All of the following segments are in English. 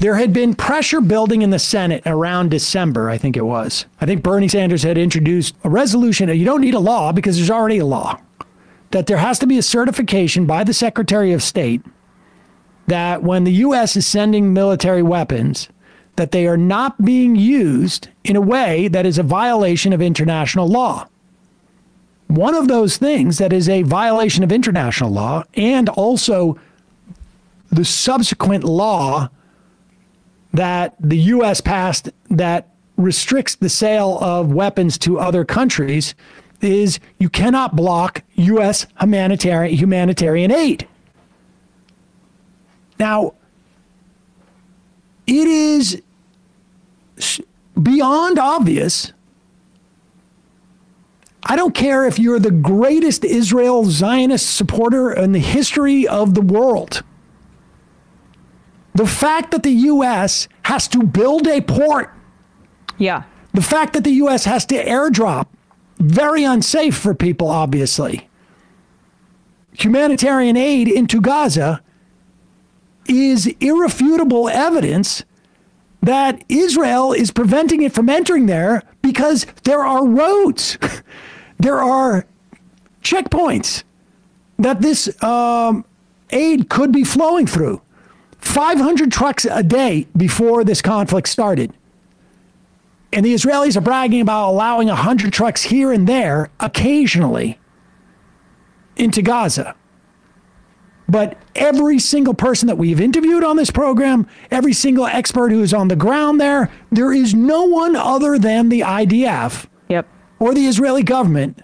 There had been pressure building in the Senate around December, I think it was. I think Bernie Sanders had introduced a resolution that you don't need a law because there's already a law, that there has to be a certification by the Secretary of State that when the U.S. is sending military weapons, that they are not being used in a way that is a violation of international law. One of those things that is a violation of international law, and also the subsequent law that the U.S. passed that restricts the sale of weapons to other countries, is you cannot block U.S. humanitarian aid. Now, it is beyond obvious. I don't care if you're the greatest Israel Zionist supporter in the history of the world. The fact that the U.S. has to build a port. Yeah. The fact that the U.S. has to airdrop. Very unsafe for people, obviously. Humanitarian aid into Gaza is irrefutable evidence that Israel is preventing it from entering there because there are roads. There are checkpoints that this aid could be flowing through. 500 trucks a day before this conflict started. And the Israelis are bragging about allowing 100 trucks here and there, occasionally, into Gaza. But every single person that we've interviewed on this program, every single expert who is on the ground there, there is no one other than the IDF or the Israeli government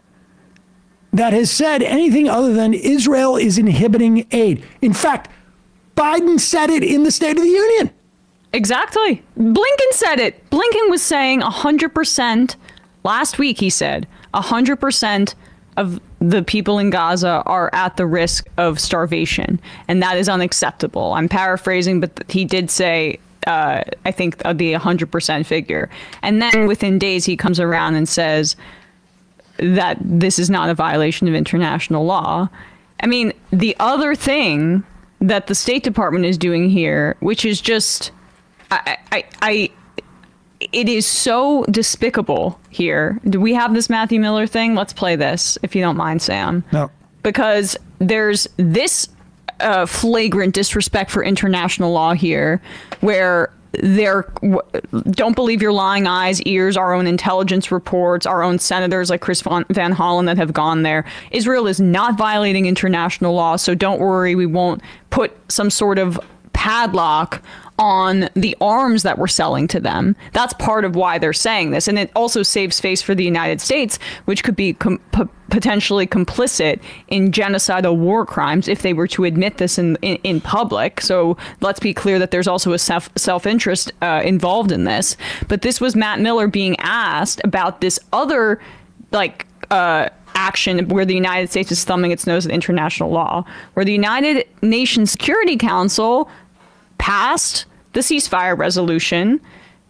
that has said anything other than Israel is inhibiting aid. In fact, Biden said it in the State of the Union. Exactly. Blinken said it. Blinken was saying 100% last week. He said 100% of the people in Gaza are at the risk of starvation, and that is unacceptable. I'm paraphrasing, but he did say, I think, the 100% figure. And then within days, he comes around and says that this is not a violation of international law. I mean, the other thing that the State Department is doing here, which is just, it is so despicable here. Do we have this Matthew Miller thing? Let's play this, if you don't mind, Sam. No. Because there's this flagrant disrespect for international law here, where they're, don't believe your lying eyes, ears, our own intelligence reports, our own senators like Chris Van Hollen that have gone there. Israel is not violating international law, so don't worry, we won't put some sort of padlock on the arms that we're selling to them. That's part of why they're saying this. And it also saves face for the United States, which could be potentially complicit in genocidal war crimes if they were to admit this in public. So let's be clear that there's also a self-interest involved in this. But this was Matt Miller being asked about this other, like, action where the United States is thumbing its nose at international law, where the United Nations Security Council passed the ceasefire resolution.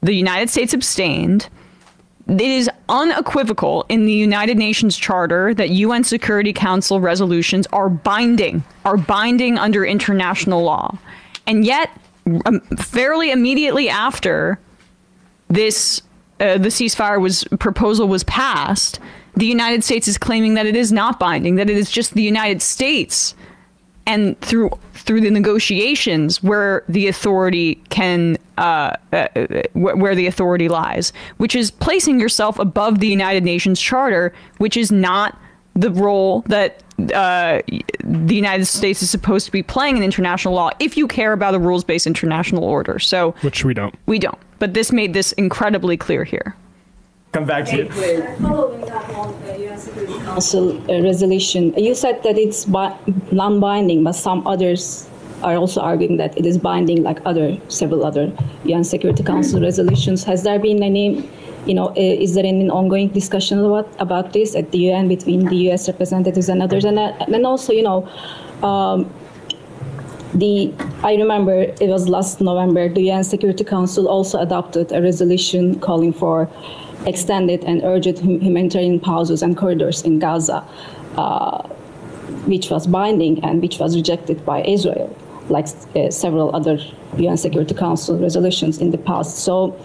The United States abstained. It is unequivocal in the United Nations Charter that UN Security Council resolutions are binding under international law. And yet, fairly immediately after this, the ceasefire proposal was passed, the United States is claiming that it is not binding, that it is just the United States, and through the negotiations where the authority can where the authority lies, which is placing yourself above the United Nations Charter, which is not the role that the United States is supposed to be playing in international law if you care about a rules-based international order. So, which we don't. We don't. But this made this incredibly clear here. Come back to you. Council resolution. You said that it's non-binding, but some others are also arguing that it is binding, like several other UN Security Council resolutions. Has there been any, is there any ongoing discussion about this at the UN between the US representatives and others? And also, I remember it was last November, the UN Security Council also adopted a resolution calling for extended and urgent humanitarian pauses and corridors in Gaza, which was binding and which was rejected by Israel. like several other UN Security Council resolutions in the past. So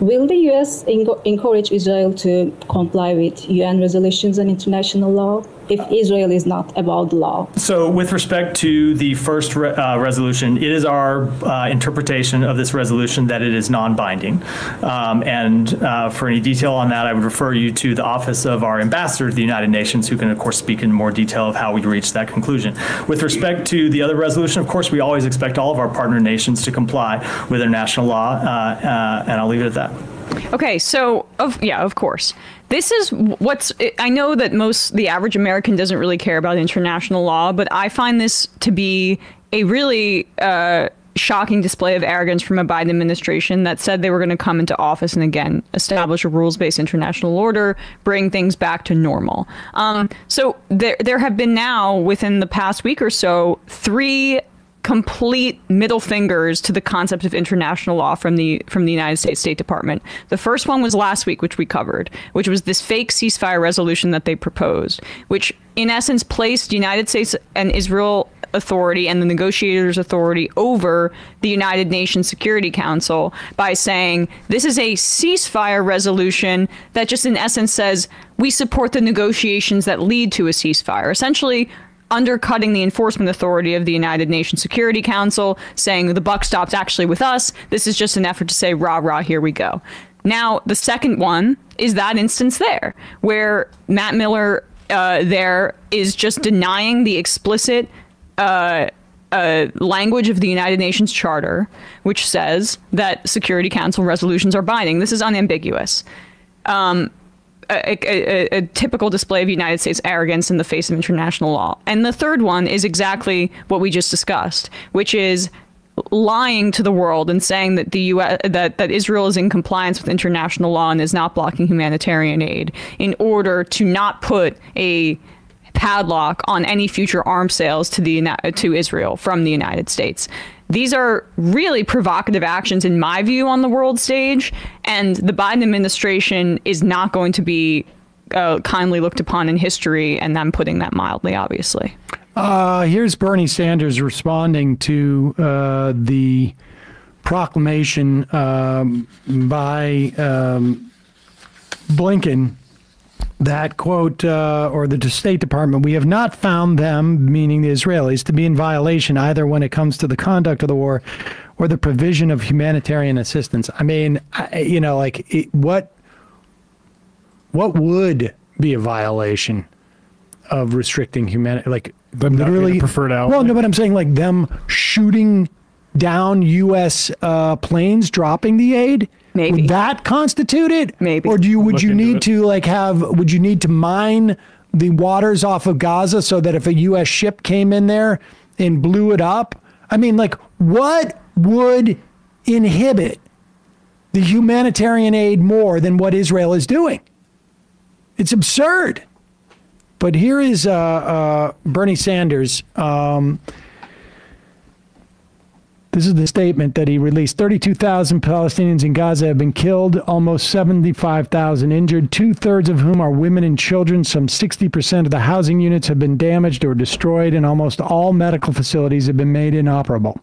will the U.S. encourage Israel to comply with UN resolutions and international law if Israel is not above the law? So with respect to the first resolution, it is our interpretation of this resolution that it is non-binding. And for any detail on that, I would refer you to the office of our ambassador to the United Nations, who can, of course, speak in more detail of how we reached that conclusion. With respect to the other resolution, of course, we always expect all of our partner nations to comply with international law, and I'll leave it at that. Okay, so, of course. This is what's, I know that the average American doesn't really care about international law, but I find this to be a really shocking display of arrogance from a Biden administration that said they were going to come into office and again establish a rules-based international order, bring things back to normal. So there have been now, within the past week or so, three complete middle fingers to the concept of international law from the United States State Department. The first one was last week, which we covered, which was this fake ceasefire resolution that they proposed, which in essence placed the United States and Israel authority and the negotiators' authority over the United Nations Security Council by saying this is a ceasefire resolution that just in essence says we support the negotiations that lead to a ceasefire, essentially undercutting the enforcement authority of the United Nations Security Council, saying the buck stops actually with us. This is just an effort to say, rah, rah, here we go. Now, the second one is that instance there, where Matt Miller there is just denying the explicit language of the United Nations Charter, which says that Security Council resolutions are binding. This is unambiguous. A typical display of United States arrogance in the face of international law. And the third one is exactly what we just discussed, which is lying to the world and saying that the U.S. that Israel is in compliance with international law and is not blocking humanitarian aid in order to not put a padlock on any future arms sales to Israel from the United States. These are really provocative actions, in my view, on the world stage, and the Biden administration is not going to be kindly looked upon in history, and I'm putting that mildly, obviously. Here's Bernie Sanders responding to the proclamation by Blinken that, quote, or the State Department, we have not found them, meaning the Israelis, to be in violation either when it comes to the conduct of the war or the provision of humanitarian assistance. I mean, what would be a violation of restricting humanity? Like them literally preferred out. Well, no, but I'm saying like them shooting down U.S. planes, dropping the aid. Maybe. Would that constitute it? Maybe. Or would you need to mine the waters off of Gaza so that if a U.S. ship came in there and blew it up? I mean, like, what would inhibit the humanitarian aid more than what Israel is doing? It's absurd. But here is Bernie Sanders. This is the statement that he released. 32,000 Palestinians in Gaza have been killed, almost 75,000 injured, 2/3 of whom are women and children. Some 60% of the housing units have been damaged or destroyed, and almost all medical facilities have been made inoperable.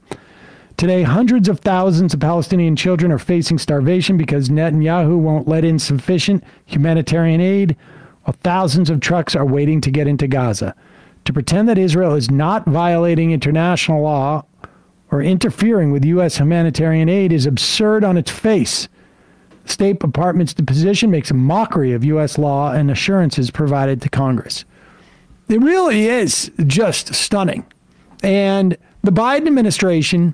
Today, hundreds of thousands of Palestinian children are facing starvation because Netanyahu won't let in sufficient humanitarian aid, while thousands of trucks are waiting to get into Gaza. To pretend that Israel is not violating international law or interfering with U.S. humanitarian aid is absurd on its face. The State Department's position makes a mockery of U.S. law and assurances provided to Congress. It really is just stunning. And the Biden administration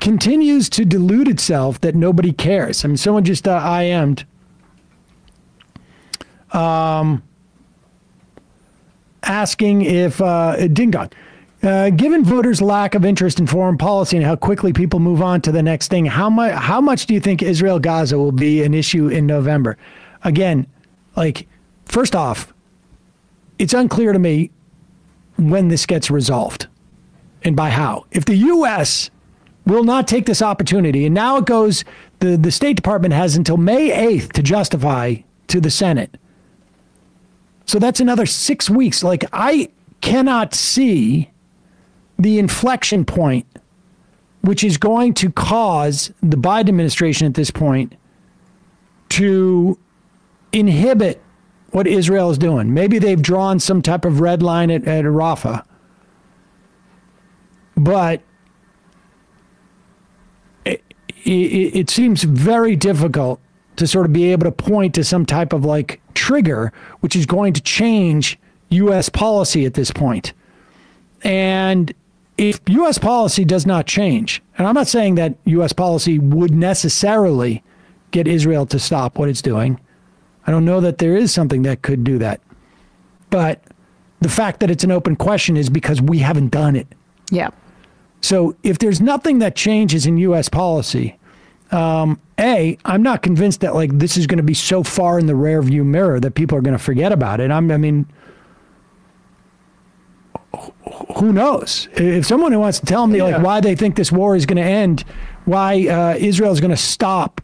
continues to delude itself that nobody cares. I mean, someone just IM'd asking if Dingon. Given voters' lack of interest in foreign policy and how quickly people move on to the next thing, how much do you think Israel-Gaza will be an issue in November? Again, like, first off, it's unclear to me when this gets resolved and by how. If the U.S. will not take this opportunity, and now it goes, the State Department has until May 8th to justify to the Senate. So that's another 6 weeks. Like, I cannot see the inflection point, which is going to cause the Biden administration at this point to inhibit what Israel is doing. Maybe they've drawn some type of red line at Rafah, but it seems very difficult to sort of be able to point to some type of like trigger, which is going to change U.S. policy at this point. And if U.S. policy does not change, and I'm not saying that U.S. policy would necessarily get Israel to stop what it's doing. I don't know that there is something that could do that. But the fact that it's an open question is because we haven't done it. Yeah. So if there's nothing that changes in U.S. policy, I'm not convinced that like this is going to be so far in the rearview mirror that people are going to forget about it. I mean, who knows? If someone who wants to tell me like why they think this war is going to end, why Israel is going to stop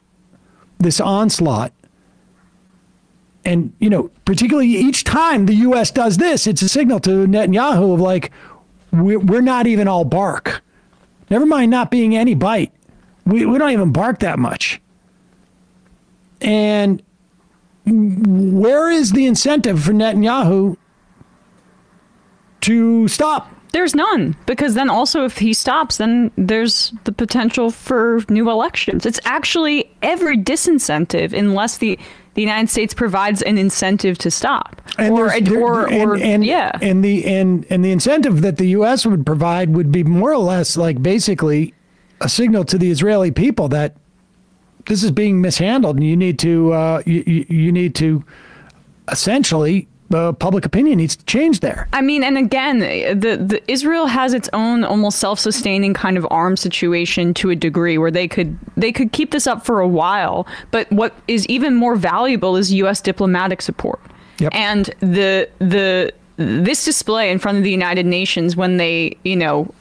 this onslaught, and you know, particularly each time the U.S. does this, it's a signal to Netanyahu of like, we're not even all bark. Never mind not being any bite. We don't even bark that much. And where is the incentive for Netanyahu to stop? There's none, because then also if he stops, then there's the potential for new elections. It's actually every disincentive unless the United States provides an incentive to stop. And the incentive that the U.S. would provide would be more or less like basically a signal to the Israeli people that this is being mishandled and you need to essentially public opinion needs to change there. I mean, and again, the Israel has its own almost self-sustaining kind of armed situation to a degree where they could keep this up for a while. But what is even more valuable is U.S. diplomatic support. Yep. And this display in front of the United Nations when they, you know,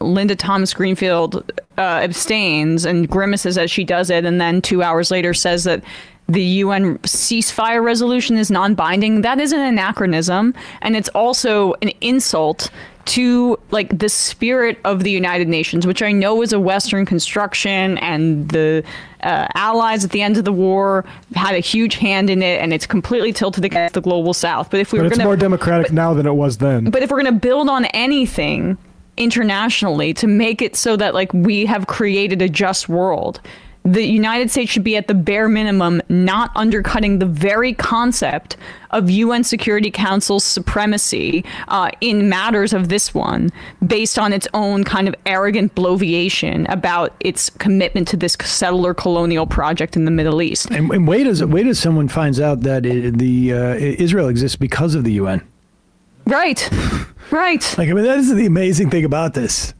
Linda Thomas Greenfield abstains and grimaces as she does it, and then 2 hours later says that the UN ceasefire resolution is non-binding. That is an anachronism, and it's also an insult to like the spirit of the United Nations, which I know is a Western construction, and the allies at the end of the war had a huge hand in it, and it's completely tilted against the global South. But if we were going to, it's more democratic now than it was then. But if we're going to build on anything internationally to make it so that like we have created a just world, the United States should be at the bare minimum not undercutting the very concept of UN Security Council's supremacy in matters of this one based on its own kind of arrogant bloviation about its commitment to this settler colonial project in the Middle East. And wait as someone finds out that Israel exists because of the UN. Right. Right. Like, I mean, that is the amazing thing about this.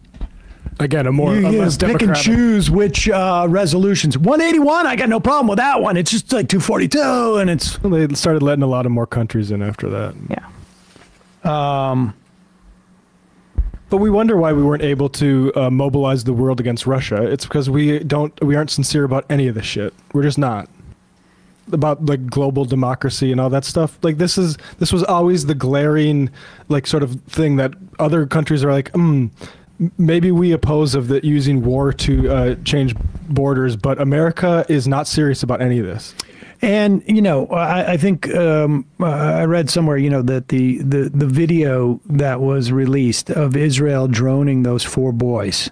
Again, a less democratic. Pick and choose which resolutions. 181, I got no problem with that one. It's just like 242, and it's... Well, they started letting a lot of more countries in after that. Yeah. But we wonder why we weren't able to mobilize the world against Russia. It's because we aren't sincere about any of this shit. We're just not. About like global democracy and all that stuff. Like this was always the glaring like sort of thing that other countries are like, maybe we oppose of the using war to change borders, but America is not serious about any of this. And you know, I think I read somewhere, you know, that the video that was released of Israel droning those four boys,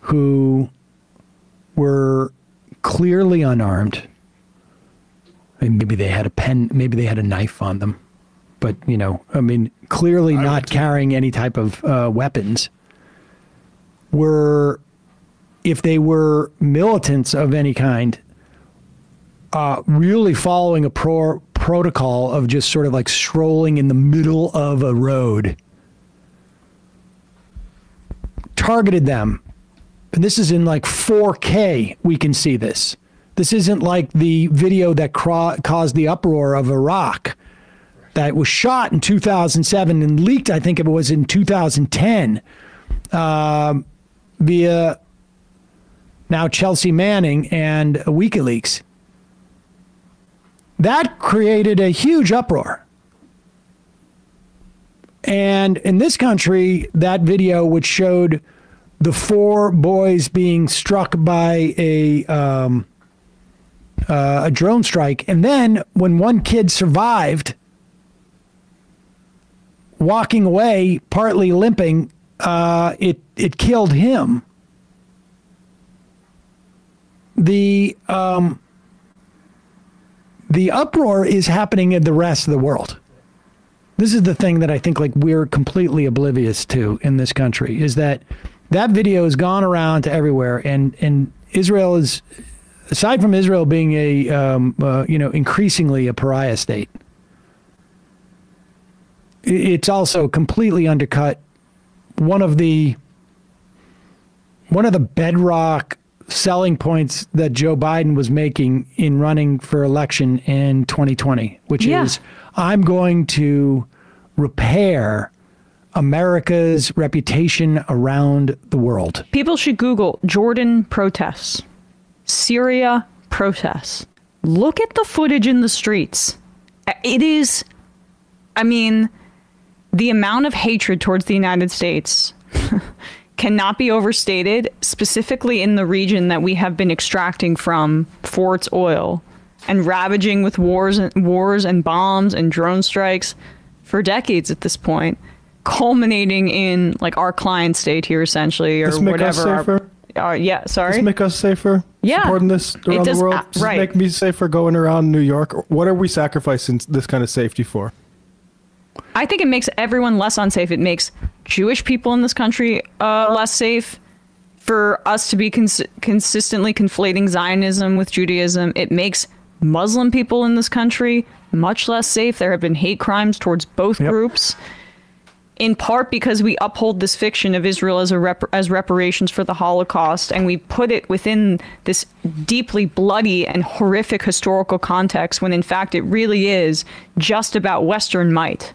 who were clearly unarmed. I mean, maybe they had a pen, maybe they had a knife on them, but you know, I mean, clearly not carrying any type of weapons. If they were militants of any kind, really following a protocol of just sort of like strolling in the middle of a road, targeted them. And this is in like 4K, we can see this. This isn't like the video that caused the uproar of Iraq that was shot in 2007 and leaked, I think it was in 2010, via now Chelsea Manning and WikiLeaks. That created a huge uproar. And in this country, that video, which showed the four boys being struck by a drone strike, and then when one kid survived, walking away, partly limping, it killed him. The uproar is happening in the rest of the world. This is the thing that I think, like, we're completely oblivious to in this country, is that that video has gone around to everywhere, and Israel is, aside from Israel being a increasingly a pariah state, it's also completely undercut one of the bedrock selling points that Joe Biden was making in running for election in 2020, which is, I'm going to repair America's reputation around the world. People should Google Jordan protests, Syria protests. Look at the footage in the streets. It is, I mean, the amount of hatred towards the United States cannot be overstated, specifically in the region that we have been extracting from for its oil and ravaging with wars and bombs and drone strikes for decades at this point, culminating in, like, our client state here, essentially, or whatever. Yeah, sorry. Does it make us safer? Yeah. Supporting this around the world? Does it make me safer going around New York? What are we sacrificing this kind of safety for? I think it makes everyone less unsafe. It makes Jewish people in this country less safe. For us to be consistently conflating Zionism with Judaism, it makes Muslim people in this country much less safe. There have been hate crimes towards both groups, in part because we uphold this fiction of Israel as reparations for the Holocaust, and we put it within this deeply bloody and horrific historical context, when in fact it really is just about Western might.